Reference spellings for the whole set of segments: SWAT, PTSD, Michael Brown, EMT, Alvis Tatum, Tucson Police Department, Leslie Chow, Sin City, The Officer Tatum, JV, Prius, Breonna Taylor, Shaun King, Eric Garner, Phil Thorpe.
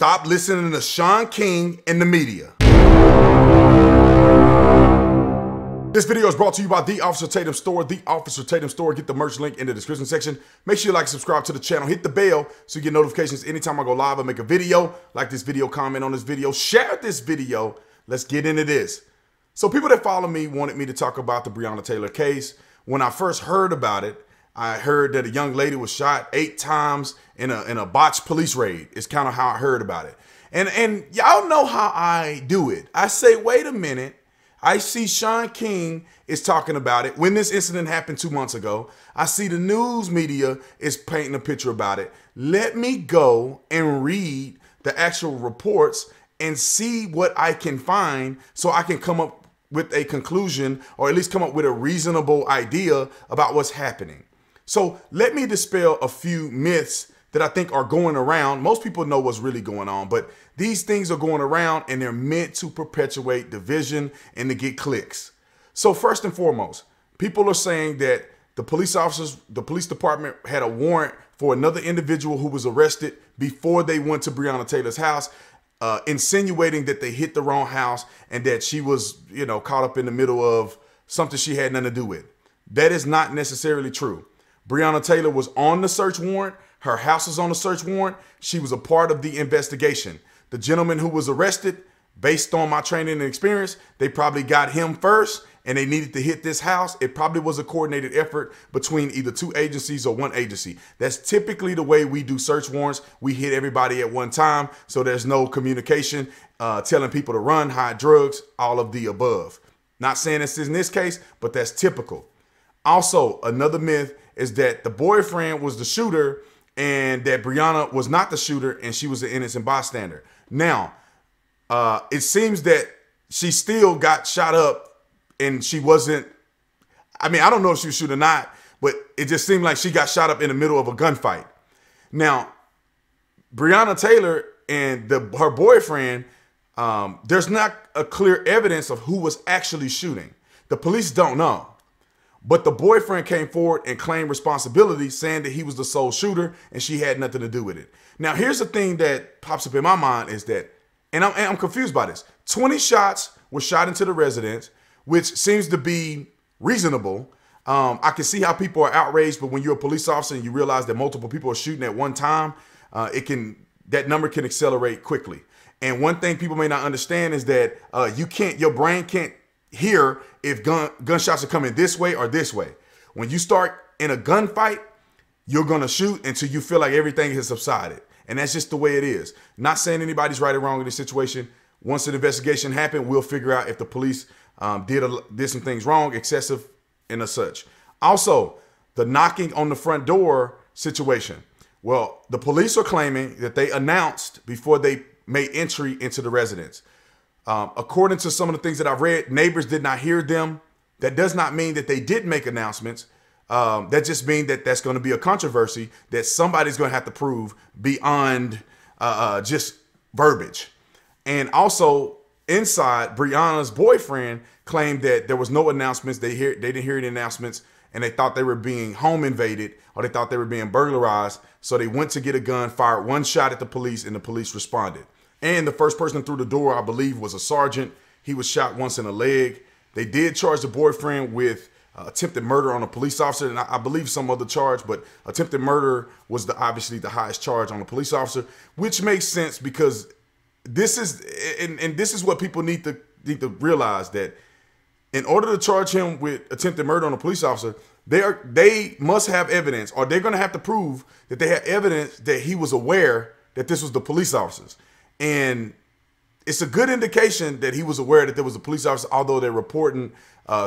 Stop listening to Shaun King and the media. This video is brought to you by The Officer Tatum Store. The Officer Tatum Store. Get the merch link in the description section. Make sure you like, subscribe to the channel. Hit the bell so you get notifications anytime I go live or make a video. Like this video, comment on this video, share this video. Let's get into this. So people that follow me wanted me to talk about the Breonna Taylor case. When I first heard about it, I heard that a young lady was shot 8 times in a botched police raid. It's kind of how I heard about it. And y'all know how I do it. I say, wait a minute. I see Shaun King is talking about it. When this incident happened 2 months ago, I see the news media is painting a picture about it. Let me go and read the actual reports and see what I can find so I can come up with a conclusion or at least come up with a reasonable idea about what's happening. So let me dispel a few myths that I think are going around. Most people know what's really going on, but these things are going around and they're meant to perpetuate division and to get clicks. So first and foremost, people are saying that the police department had a warrant for another individual who was arrested before they went to Breonna Taylor's house, insinuating that they hit the wrong house and that she was, you know, caught up in the middle of something she had nothing to do with. That is not necessarily true. Breonna Taylor was on the search warrant. Her house was on the search warrant. She was a part of the investigation. The gentleman who was arrested, based on my training and experience, they probably got him first and they needed to hit this house. It probably was a coordinated effort between either 2 agencies or 1 agency. That's typically the way we do search warrants. We hit everybody at one time, so there's no communication, telling people to run, hide drugs, all of the above. Not saying this is in this case, but that's typical. Also, another myth is that the boyfriend was the shooter and that Breonna was not the shooter and she was an innocent bystander. Now, it seems that she still got shot up and she wasn't, I mean, I don't know if she was shooting or not, but it just seemed like she got shot up in the middle of a gunfight. Now, Breonna Taylor and her boyfriend, there's not a clear evidence of who was actually shooting. The police don't know. But the boyfriend came forward and claimed responsibility, saying that he was the sole shooter and she had nothing to do with it. Now, here's the thing that pops up in my mind is that, and I'm confused by this, 20 shots were shot into the residence, which seems to be reasonable. I can see how people are outraged, but when you're a police officer and you realize that multiple people are shooting at one time, that number can accelerate quickly. And one thing people may not understand is that your brain can't hear if gunshots are coming this way or this way. When you start in a gunfight, you're gonna shoot until you feel like everything has subsided. And that's just the way it is. Not saying anybody's right or wrong in this situation. Once an investigation happened, we'll figure out if the police did some things wrong, excessive and such. Also, the knocking on the front door situation. Well, the police are claiming that they announced before they made entry into the residence. According to some of the things that I've read, neighbors did not hear them. That does not mean that they did make announcements. That just means that that's going to be a controversy that somebody's going to have to prove beyond just verbiage. And also, inside, Breonna's boyfriend claimed that there was no announcements. They didn't hear any announcements, and they thought they were being home invaded or they thought they were being burglarized. So they went to get a gun, fired one shot at the police, and the police responded. And the first person through the door, I believe, was a sergeant. He was shot once in the leg. They did charge the boyfriend with attempted murder on a police officer, and I believe some other charge, but attempted murder was obviously the highest charge on a police officer, which makes sense because this is, and this is what people need to realize, that in order to charge him with attempted murder on a police officer, they must have evidence, or they're going to have to prove that they have evidence that he was aware that this was the police officers. And it's a good indication that he was aware that there was a police officer, although they're reporting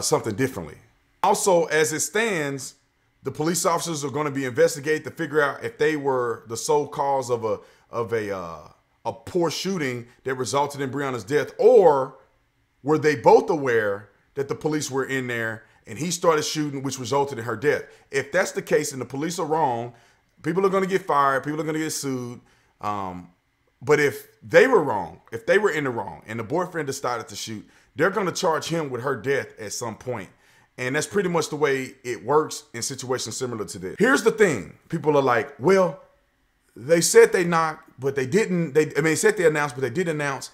something differently. Also, as it stands, the police officers are going to be investigated to figure out if they were the sole cause of a poor shooting that resulted in Breonna's death, or were they both aware that the police were in there and he started shooting, which resulted in her death. If that's the case and the police are wrong, people are going to get fired. People are going to get sued. But if they were wrong, if they were in the wrong and the boyfriend decided to shoot, they're going to charge him with her death at some point. And that's pretty much the way it works in situations similar to this. Here's the thing. People are like, well, they said they knocked. but they didn't. I mean, they said they announced, but they did announce.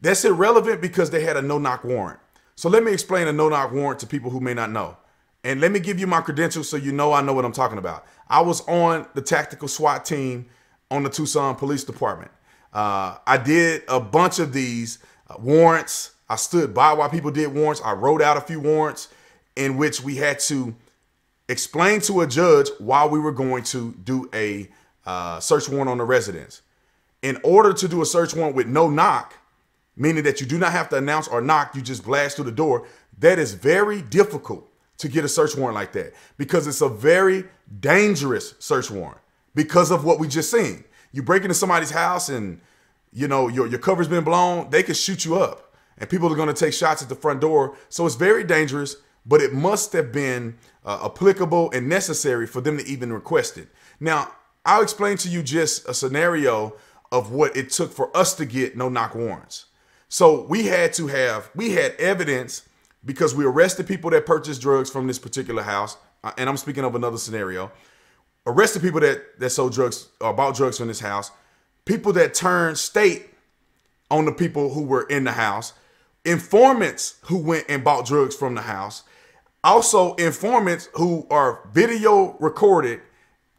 That's irrelevant because they had a no-knock warrant. So let me explain a no-knock warrant to people who may not know. And let me give you my credentials so you know I know what I'm talking about. I was on the tactical SWAT team on the Tucson Police Department. I did a bunch of these warrants. I stood by while people did warrants. I wrote out a few warrants in which we had to explain to a judge why we were going to do a search warrant on the residence. In order to do a search warrant with no knock, meaning that you do not have to announce or knock, you just blast through the door, that is very difficult to get a search warrant like that because it's a very dangerous search warrant because of what we just seen. You break into somebody's house and, you know, your cover's been blown, they could shoot you up. And people are going to take shots at the front door. So it's very dangerous, but it must have been applicable and necessary for them to even request it. Now, I'll explain to you just a scenario of what it took for us to get no-knock warrants. So we had evidence because we arrested people that purchased drugs from this particular house. And I'm speaking of another scenario. Arrested people that sold drugs or bought drugs from this house. People that turned state on the people who were in the house. Informants who went and bought drugs from the house. Also informants who are video recorded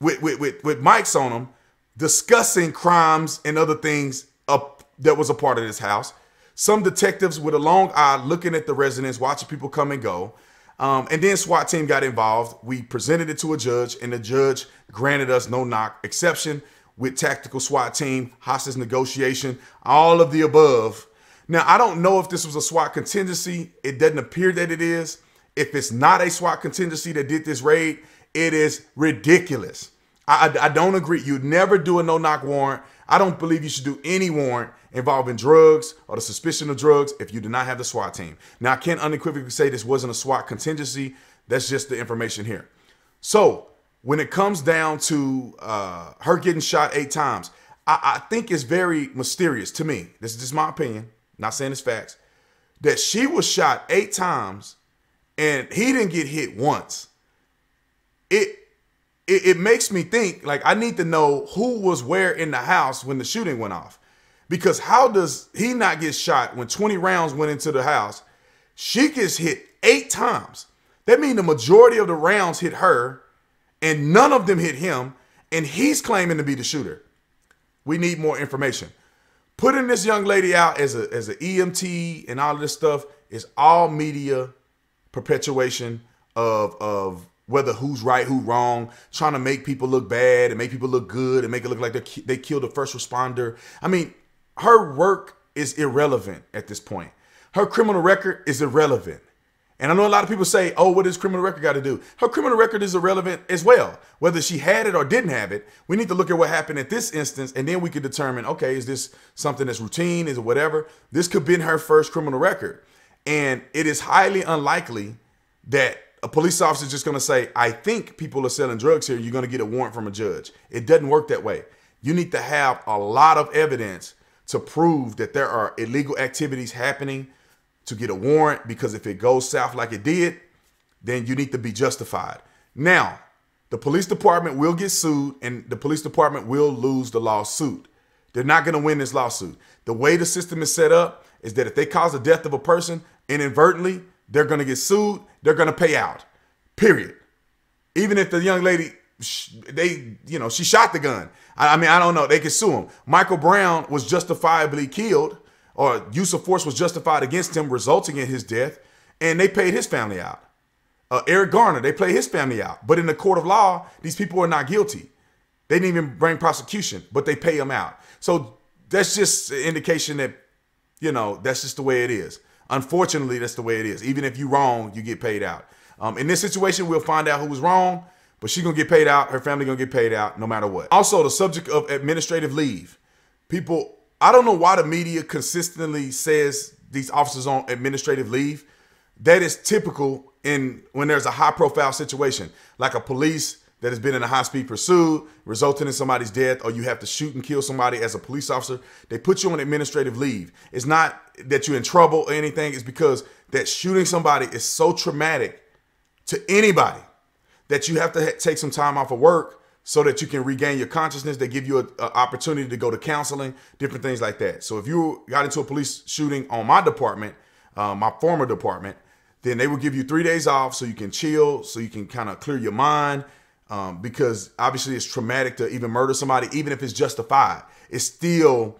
with mics on them discussing crimes and other things that was a part of this house. Some detectives with a long eye looking at the residence, watching people come and go. And then SWAT team got involved. We presented it to a judge and the judge granted us no knock exception with tactical SWAT team, hostage negotiation, all of the above. Now, I don't know if this was a SWAT contingency. It doesn't appear that it is. If it's not a SWAT contingency that did this raid, it is ridiculous. I don't agree. You'd never do a no-knock warrant. I don't believe you should do any warrant involving drugs or the suspicion of drugs if you do not have the SWAT team. Now, I can't unequivocally say this wasn't a SWAT contingency. That's just the information here. So when it comes down to her getting shot 8 times, I think it's very mysterious to me. This is just my opinion. Not saying it's facts, that she was shot 8 times and he didn't get hit once. It makes me think, like, I need to know who was where in the house when the shooting went off, because how does he not get shot when 20 rounds went into the house? She gets hit 8 times. That means the majority of the rounds hit her and none of them hit him. And he's claiming to be the shooter. We need more information. Putting this young lady out as an EMT and all of this stuff is all media perpetuation of whether who's right, who's wrong, trying to make people look bad and make people look good and make it look like they killed a first responder. I mean, her work is irrelevant at this point. Her criminal record is irrelevant. And I know a lot of people say, oh, what does criminal record got to do? Her criminal record is irrelevant as well. Whether she had it or didn't have it, we need to look at what happened at this instance. And then we could determine, okay, is this something that's routine? Is it whatever? This could have been her first criminal record. And it is highly unlikely that a police officer is just going to say, I think people are selling drugs here. You're going to get a warrant from a judge. It doesn't work that way. You need to have a lot of evidence to prove that there are illegal activities happening to get a warrant, because if it goes south like it did, then you need to be justified. Now, the police department will get sued and the police department will lose the lawsuit. They're not gonna win this lawsuit. The way the system is set up is that if they cause the death of a person inadvertently, they're gonna get sued, they're gonna pay out, period. Even if the young lady, she shot the gun. I mean, I don't know, they can sue him. Michael Brown was justifiably killed, or use of force was justified against him, resulting in his death, and they paid his family out. Eric Garner, they paid his family out. But in the court of law, these people are not guilty. They didn't even bring prosecution, but they pay them out. So that's just an indication that, you know, that's just the way it is. Unfortunately, that's the way it is. Even if you're wrong, you get paid out. In this situation, we'll find out who was wrong, but she's gonna get paid out, her family gonna get paid out no matter what. Also, the subject of administrative leave. People, I don't know why the media consistently says these officers on administrative leave. That is typical when there's a high profile situation, like a police that has been in a high speed pursuit, resulting in somebody's death, or you have to shoot and kill somebody as a police officer. They put you on administrative leave. It's not that you're in trouble or anything. It's because that shooting somebody is so traumatic to anybody that you have to take some time off of work so that you can regain your consciousness. They give you an opportunity to go to counseling, different things like that. So if you got into a police shooting on my department, my former department, then they will give you 3 days off so you can chill, so you can kind of clear your mind, because obviously it's traumatic to even murder somebody. Even if it's justified, it's still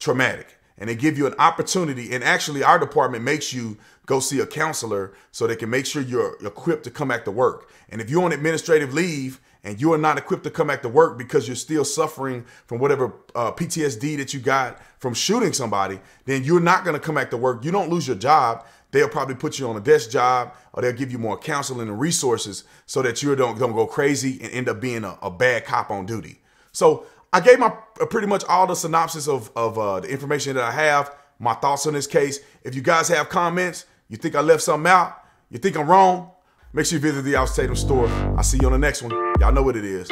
traumatic. And they give you an opportunity. And actually our department makes you go see a counselor so they can make sure you're equipped to come back to work. And if you're on administrative leave and you are not equipped to come back to work because you're still suffering from whatever PTSD that you got from shooting somebody, then you're not going to come back to work. You don't lose your job. They'll probably put you on a desk job, or they'll give you more counseling and resources so that you don't go crazy and end up being a bad cop on duty. So I gave my pretty much all the synopsis of the information that I have, my thoughts on this case. If you guys have comments, you think I left something out, you think I'm wrong, make sure you visit the Alvis Tatum store. I'll see you on the next one. Y'all know what it is.